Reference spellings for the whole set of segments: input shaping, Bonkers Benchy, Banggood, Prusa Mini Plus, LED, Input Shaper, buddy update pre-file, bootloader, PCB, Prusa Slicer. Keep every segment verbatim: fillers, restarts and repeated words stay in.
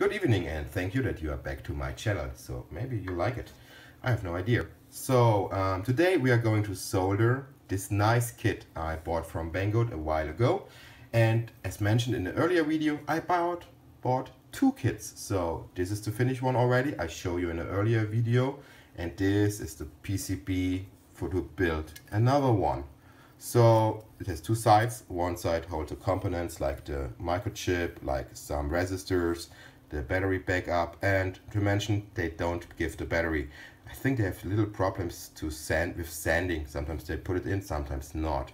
Good evening and thank you that you are back to my channel. So maybe you like it, I have no idea. So um, today we are going to solder this nice kit I bought from Banggood a while ago. And as mentioned in the earlier video, I bought, bought two kits. So this is the finished one already, I show you in an earlier video. And this is the P C B for to build another one. So it has two sides. One side holds the components like the microchip, like some resistors, the battery backup, and to mention they don't give the battery. I think they have little problems to sand with sanding. Sometimes they put it in, sometimes not.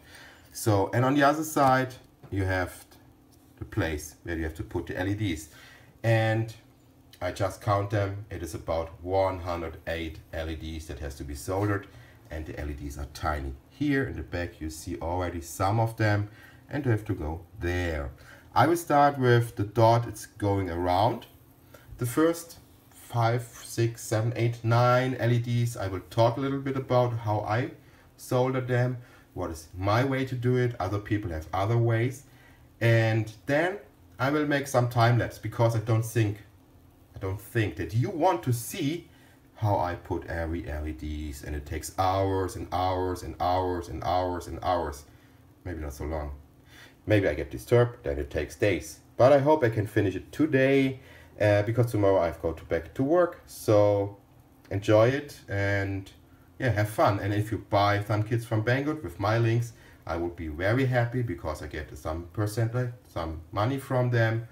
So, and on the other side you have the place where you have to put the L E Ds, and I just count them. It is about one hundred eight L E Ds that has to be soldered, and the L E Ds are tiny. Here in the back you see already some of them, and you have to go there. I will start with the dot, it's going around. The first five, six, seven, eight, nine L E Ds, I will talk a little bit about how I solder them, what is my way to do it, other people have other ways. And then I will make some time lapse, because I don't think I don't think that you want to see how I put every L E Ds, and it takes hours and hours and hours and hours and hours. Maybe not so long. Maybe I get disturbed, then it takes days. But I hope I can finish it today, uh, because tomorrow I've got to back to work. So enjoy it and yeah, have fun. And if you buy some kits from Banggood with my links, I would be very happy, because I get some percent, some money from them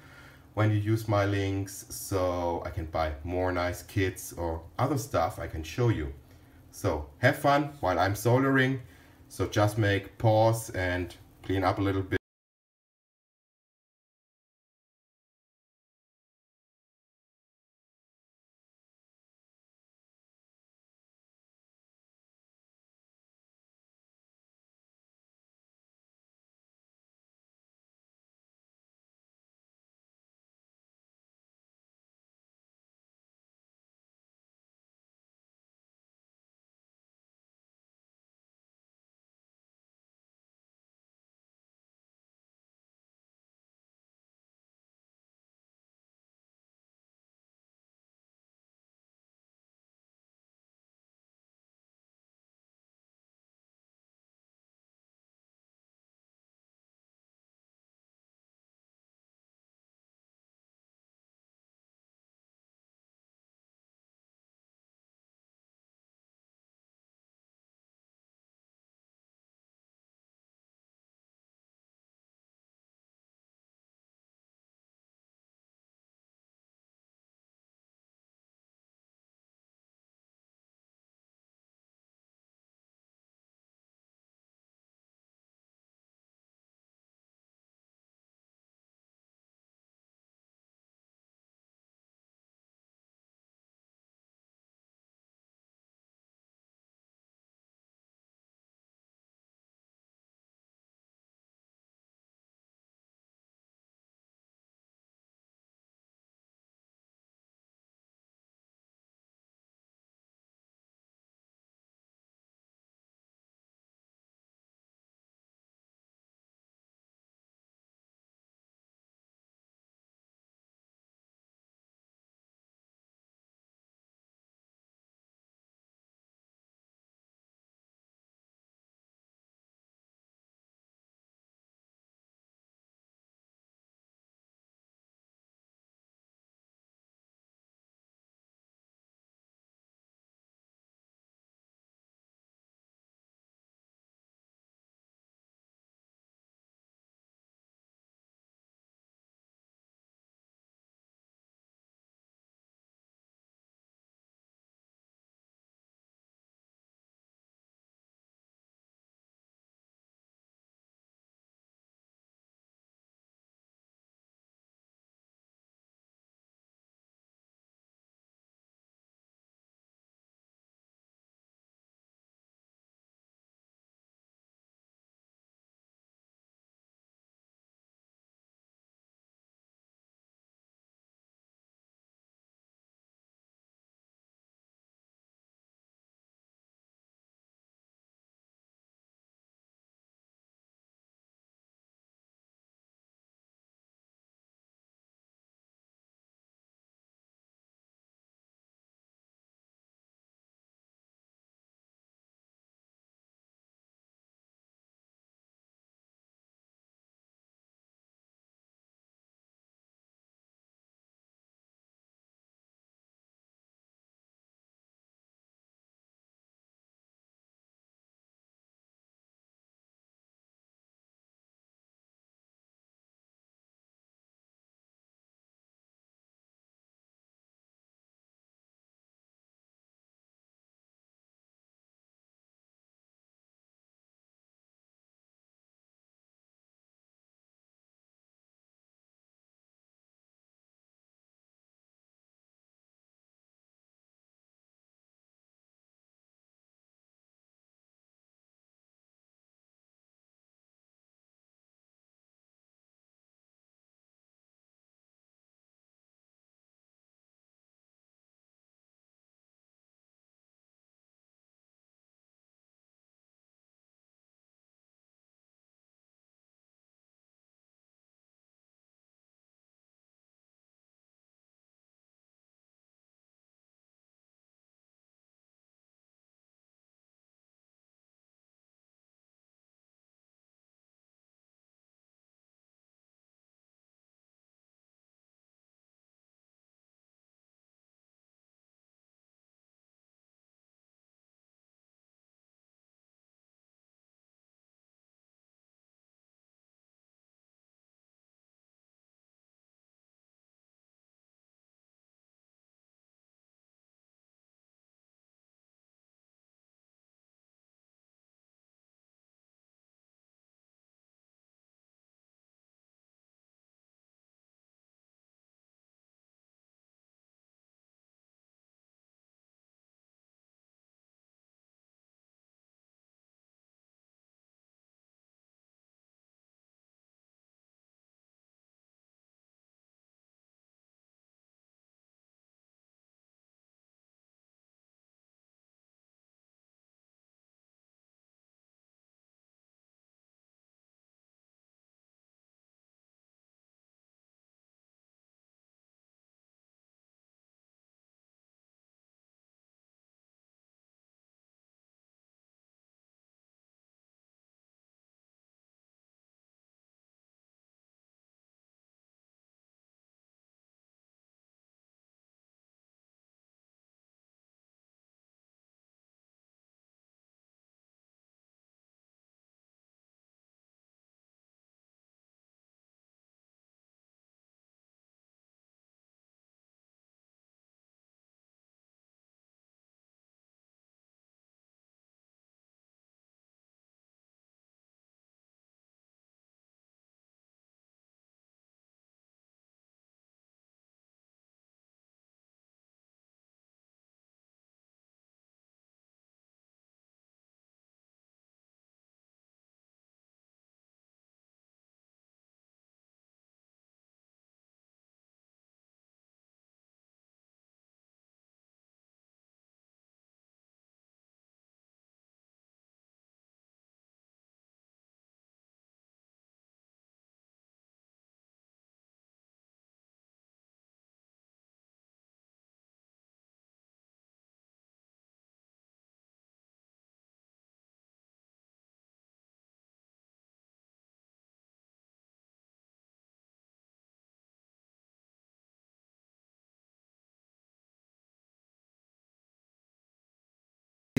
when you use my links, so I can buy more nice kits or other stuff I can show you. So have fun while I'm soldering. So just make pause and clean up a little bit.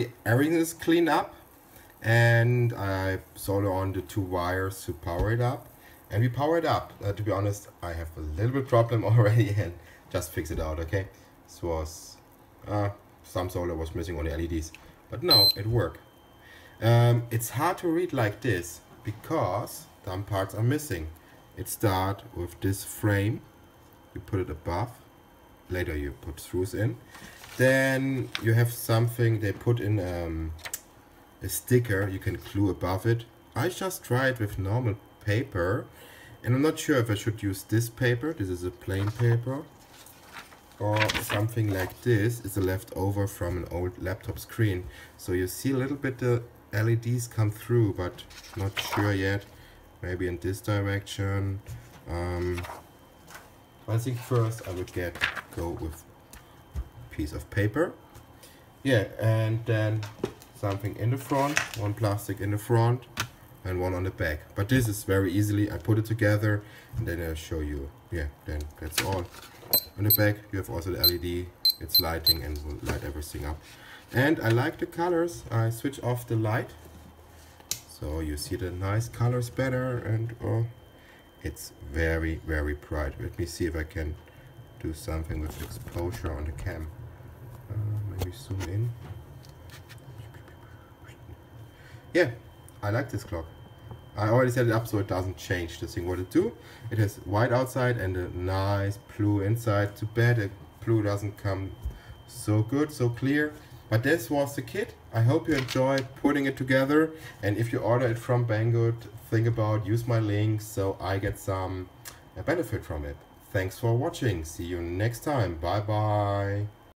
basically everything is cleaned up, and I solder on the two wires to power it up, and we power it up. Uh, to be honest, I have a little bit problem already and just fix it out. Okay, this was uh, some solder was missing on the L E Ds, but now it worked. Um, it's hard to read like this because some parts are missing. It starts with this frame, you put it above, later you put screws in, then you have something they put in um, a sticker you can glue above it. I just tried with normal paper and I'm not sure if I should use this paper, this is a plain paper, or something like this. It's a leftover from an old laptop screen, so you see a little bit the L E Ds come through, but not sure yet. Maybe in this direction. Um, I think first I would get go with a piece of paper. Yeah, and then something in the front, one plastic in the front and one on the back. But this is very easily, I put it together and then I'll show you. Yeah, then that's all. On the back you have also the L E D, it's lighting and will light everything up. And I like the colors, I switch off the light. So you see the nice colors better, and oh, it's very, very bright. Let me see if I can do something with exposure on the cam. Uh, maybe zoom in. Yeah, I like this clock. I already set it up so it doesn't change the thing what it do. It has white outside and a nice blue inside. Too bad the blue doesn't come so good, so clear. But this was the kit. I hope you enjoyed putting it together, and if you order it from Banggood, think about use my link so I get some benefit from it. Thanks for watching. See you next time. Bye bye.